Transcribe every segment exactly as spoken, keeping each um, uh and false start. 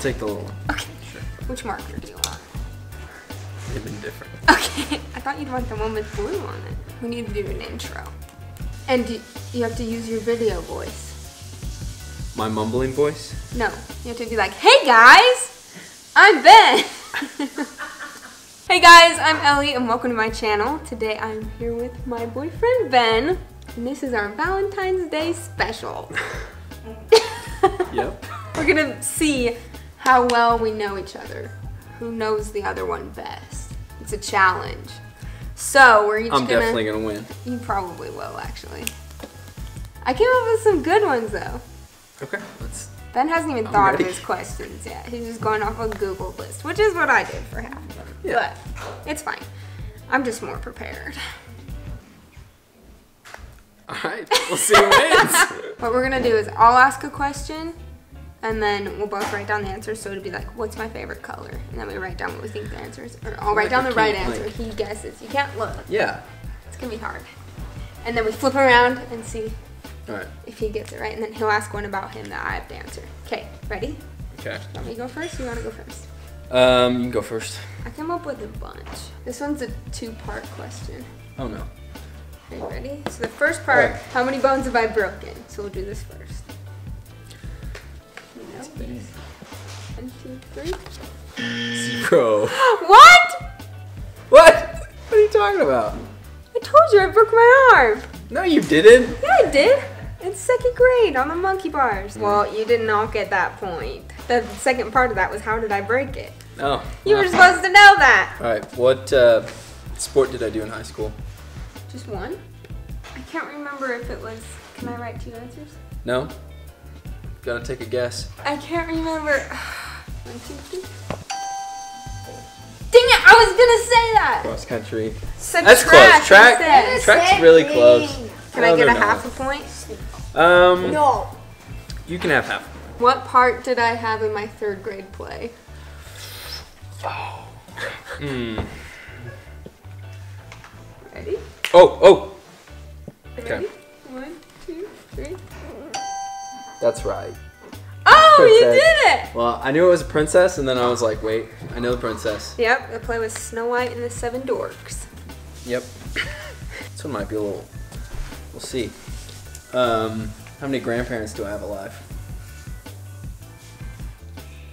I'll take the little one. Okay. Sure. Which marker do you want? They've been different. Okay. I thought you'd want the one with blue on it. We need to do an intro. And do you have to use your video voice. My mumbling voice? No. You have to be like, hey guys, I'm Ben. Hey guys, I'm Ellie and welcome to my channel. Today I'm here with my boyfriend Ben, and this is our Valentine's Day special. Yep. We're gonna see how well we know each other. Who knows the other one best? It's a challenge. So we're each I'm gonna- I'm definitely gonna win. You probably will, actually. I came up with some good ones though. Okay, let's... Ben hasn't even I'm thought ready. of his questions yet. He's just going off a Google list, which is what I did for half of them. Yeah. But it's fine. I'm just more prepared. All right, we'll see who wins. What we're gonna do is I'll ask a question, and then we'll both write down the answer. So it'll be like, what's my favorite color? And then we write down what we think the answer is. Or I'll like write down the right answer. Like... He guesses. You can't look. Yeah. It's gonna be hard. And then we flip around and see. All right. If he gets it right, and then he'll ask one about him that I have to answer. Okay, ready? Okay. Want me to go first or you want to go first? Um, you can go first. I came up with a bunch. This one's a two-part question. Oh no. Are you ready? So the first part, right. How many bones have I broken? So we'll do this first. That's no. big. One, two, three. Zero. What? What? What are you talking about? I told you I broke my arm. No, you didn't. Yeah, I did. In second grade on the monkey bars. Well, you did not get that point. The second part of that was how did I break it? Oh. You were supposed to know that. All right, what uh, sport did I do in high school? Just one? I can't remember if it was, can I write two answers? No, gotta take a guess. I can't remember. One, two, three. Dang it, I was gonna say that! Cross country. So That's track, close. Track, track's track really me. close. Can no, I get a half not. a point? Um, no. You can have half. What part did I have in my third grade play? Oh. Mm. Ready? Oh, oh. Okay. Ready? One, two, three. That's right. Oh, princess. You did it! Well, I knew it was a princess, and then I was like, wait, I know the princess. Yep, the play was Snow White and the Seven Dwarfs. Yep. This one might be a little, we'll see. Um, how many grandparents do I have alive?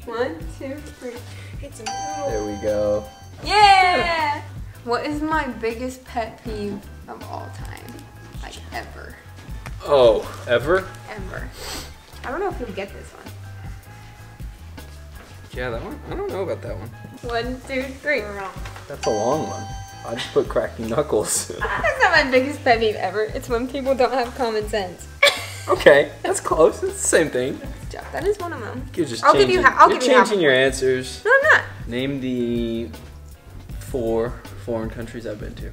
One, two, three. It's a middle. There we go. Yeah! What is my biggest pet peeve of all time? Like, ever. Oh, ever? Ever. I don't know if you'll get this one. Yeah, that one? I don't know about that one. One, two, three. That's a long one. I just put cracking knuckles. That's not my biggest pet peeve ever. It's when people don't have common sense. Okay, that's close. It's the same thing. That is one of them. You're just I'll changing, give you I'll You're give changing you your answers. No, I'm not. Name the four foreign countries I've been to.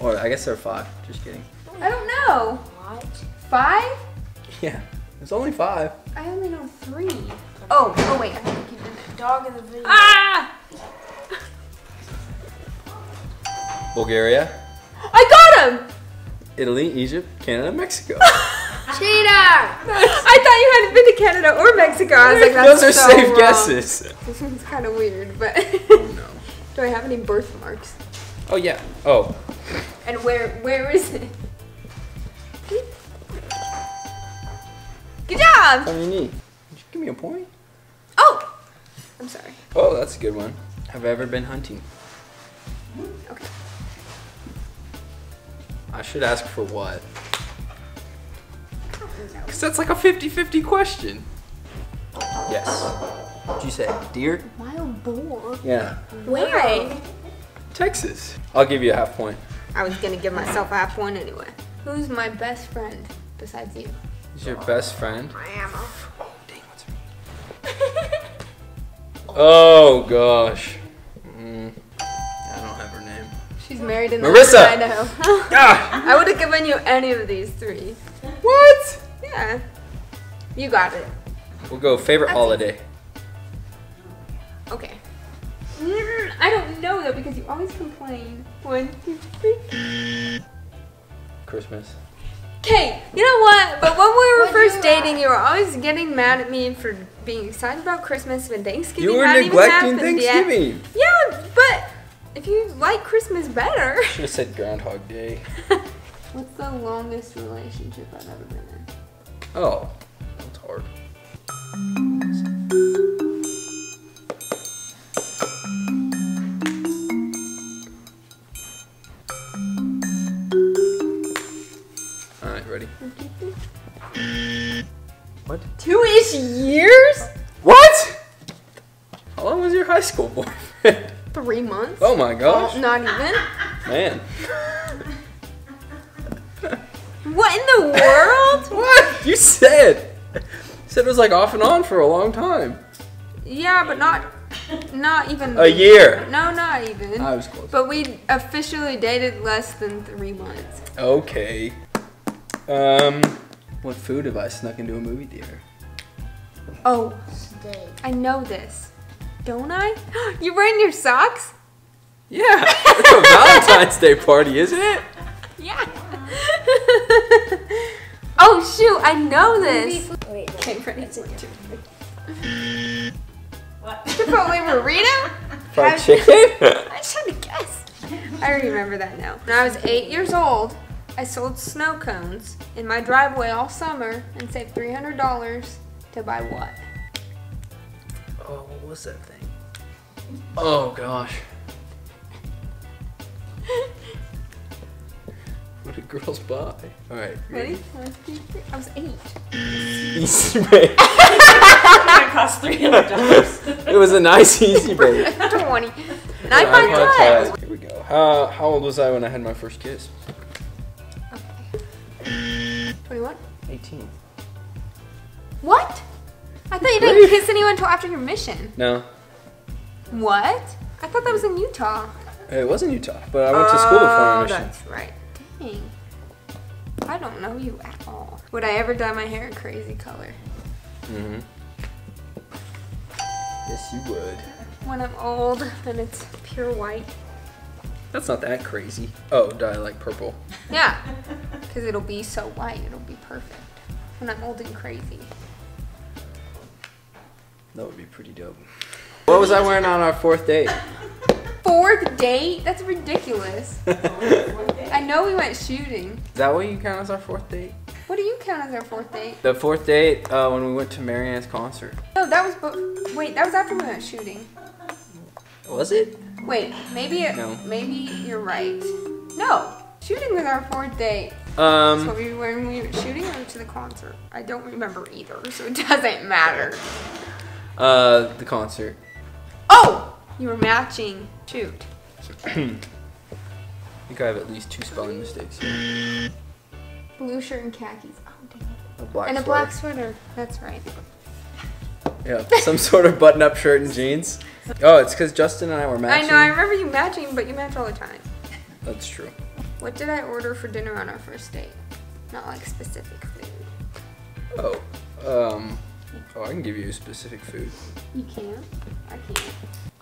Or I guess there are five. Just kidding. I don't know. What? Five? Yeah. It's only five. I only know three. Oh, oh wait. I think you did it. Dog in the video. Ah! Bulgaria. I got him! Italy, Egypt, Canada, Mexico. Cheater! I thought you hadn't been to Canada or Mexico. I was like, that's Those are so safe wrong. guesses. This one's kind of weird, but... Oh, no. Do I have any birthmarks? Oh, yeah. Oh. And where, where is it? Good job! Did you give me a point? Oh! I'm sorry. Oh, that's a good one. Have I ever been hunting? Okay. I should ask for what? Because that's like a fifty fifty question. Yes. What'd you say? Deer? Wild boar? Yeah. Where? Texas. I'll give you a half point. I was going to give myself a half point anyway. Who's my best friend besides you? Is your best friend? I am. Oh, dang, what's her name? Oh, gosh. Mm, I don't have her name. She's married in Marissa! I know. Ah! I would have given you any of these three. What? Yeah. You got it. We'll go favorite That's holiday. It. Okay. Mm, I don't know, though, because you always complain. One, two, three. Christmas. Okay, you know what? But when we were first dating, you were always getting mad at me for being excited about Christmas when Thanksgiving You were not neglecting even Thanksgiving. Yet. Yeah, but if you like Christmas better. Should have said Groundhog Day. What's the longest relationship I've ever been in? Oh, that's hard. All right, ready? What? Two-ish years? What? How long was your high school boyfriend? Three months. Oh my gosh. Oh, not even. Man. What in the world? What? You said. You said it was like off and on for a long time. Yeah, but not not even. A year. No, not even. I was close. But we officially dated less than three months. Okay. Um, what food have I snuck into a movie theater? Oh, I know this. Don't I? You're wearing your socks? Yeah. It's a Valentine's Day party, isn't it? Yeah. Oh shoot, I know this. Wait, wait, okay, ready? What? Chipotle burrito? Fried chicken? I just had to guess. I remember that now. When I was eight years old, I sold snow cones in my driveway all summer and saved three hundred dollars to buy what? Oh, what was that thing? Oh gosh. What did girls buy? All right. Ready? One, two, three. I was eight. Easy bake. It cost three hundred dollars. It was a nice easy bake. Twenty. Knife on cut. Here we go. How how old was I when I had my first kiss? Okay. Twenty-one. Eighteen. What? I thought you didn't really? kiss anyone until after your mission. No. What? I thought that was in Utah. It was in Utah, but I went to school before my mission. Oh, that's right. Dang. I don't know you at all. Would I ever dye my hair a crazy color? Mm-hmm. Yes, you would. When I'm old and it's pure white. That's not that crazy. Oh, dye like purple. Yeah, because it'll be so white, it'll be perfect. When I'm old and crazy. That would be pretty dope. What was I wearing on our fourth date? Fourth date? That's ridiculous. I know we went shooting. Is that what you count as our fourth date? What do you count as our fourth date? The fourth date uh, when we went to Marianne's concert. No, that was, but wait, that was after we went shooting. Was it? Wait, maybe it, no. Maybe you're right. No, shooting was our fourth date. Um, so we were when we were shooting or to the concert? I don't remember either, so it doesn't matter. Uh, the concert. Oh, you were matching. Shoot. I think I have at least two spelling mistakes here. Blue shirt and khakis. Oh, dang it. A black and a sweater. black sweater. That's right. Yeah, some sort of button-up shirt and jeans. Oh, it's because Justin and I were matching. I know, I remember you matching, but you match all the time. That's true. What did I order for dinner on our first date? Not like specific food. Oh, um, oh, I can give you specific food. You can? I can't.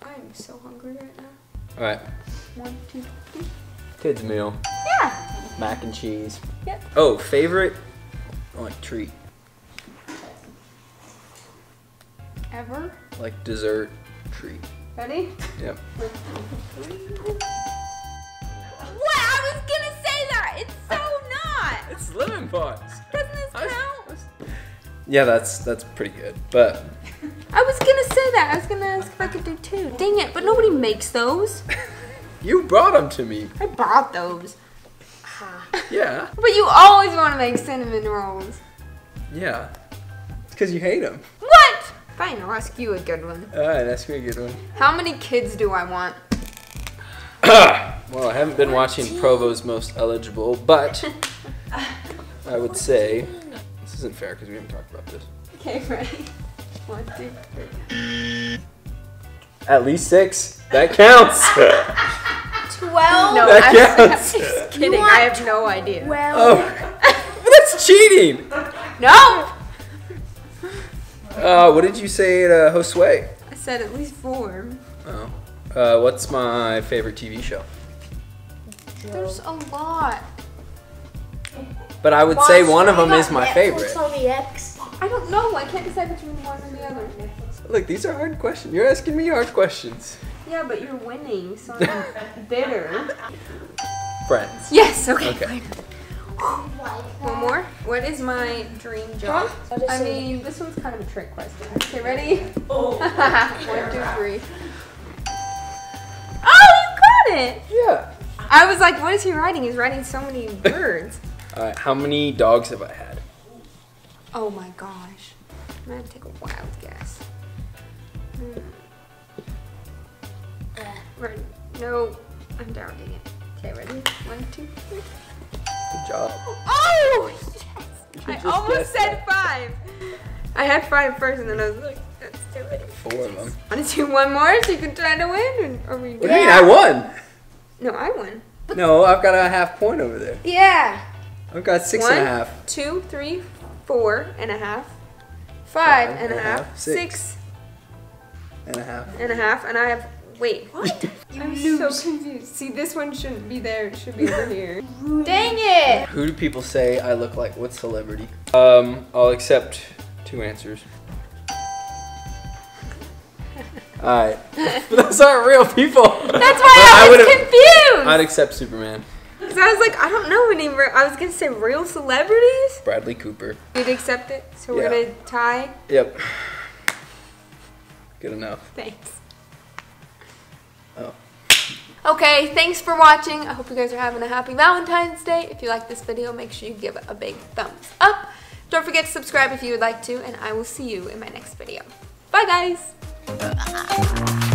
I'm so hungry right now. All right. One, two, three. Kids meal. Yeah. Mac and cheese. Yep. Oh, favorite like treat. Ever? Like dessert treat. Ready? Yep. Wow, I was gonna say that. It's so not. It's lemon pots. Doesn't this count? Yeah, that's that's pretty good. But I was gonna say that. I was gonna ask if I could do two. Dang it! But nobody makes those. You brought them to me. I bought those. Yeah. But you always want to make cinnamon rolls. Yeah. It's because you hate them. What? Fine, I'll ask you a good one. All right, ask me a good one. How many kids do I want? Well, I haven't been watching Provo's Most Eligible, but I would say... This isn't fair because we haven't talked about this. Okay, ready? One, two, three. At least six. That counts. twelve? No, that I'm counts. Just kidding. I have no idea. Well, oh, that's cheating. No. Uh, what did you say to Josue? I said at least four. Oh. Uh, what's my favorite T V show? There's a lot. But I would Watch say one of them is my Netflix favorite. On the Xbox. I don't know. I can't decide between one and the other. Look, these are hard questions. You're asking me hard questions. Yeah, but you're winning, so I'm bitter. Friends. Yes. Okay. okay. One more. What is my dream job? I mean, this one's kind of a trick question. Okay, ready? Oh. One, two, three. Oh, you got it! Yeah. I was like, what is he writing? He's writing so many words. Alright, how many dogs have I had? Oh my gosh. I'm gonna take a wild guess. Mm. Yeah. No, I'm doubting it. Okay, ready? One, two, three. Good job. Oh, yes! I almost said five. I had five first and then I was like, let's do it. Four of them. Want to do one more so you can try to win? Or are we doing? What do you mean? I won. No, I won. No, I've got a half point over there. Yeah. I've got six One, and a half. Two, three, four and a half. Five, five and, and a half. half six. six. And a half. And a half. And I have, wait, what? I'm so confused. See, this one shouldn't be there. It should be over here. Dang it! Who do people say I look like? What celebrity? Um, I'll accept two answers. Alright. Those aren't real people. That's why I was I confused. I'd accept Superman. Because I was like, I don't know any real, I was going to say real celebrities. Bradley Cooper. You'd accept it? So yeah. We're going to tie? Yep. Good enough. Thanks. Oh. Okay, thanks for watching. I hope you guys are having a happy Valentine's Day. If you like this video, make sure you give it a big thumbs up. Don't forget to subscribe if you would like to, and I will see you in my next video. Bye, guys. Bye.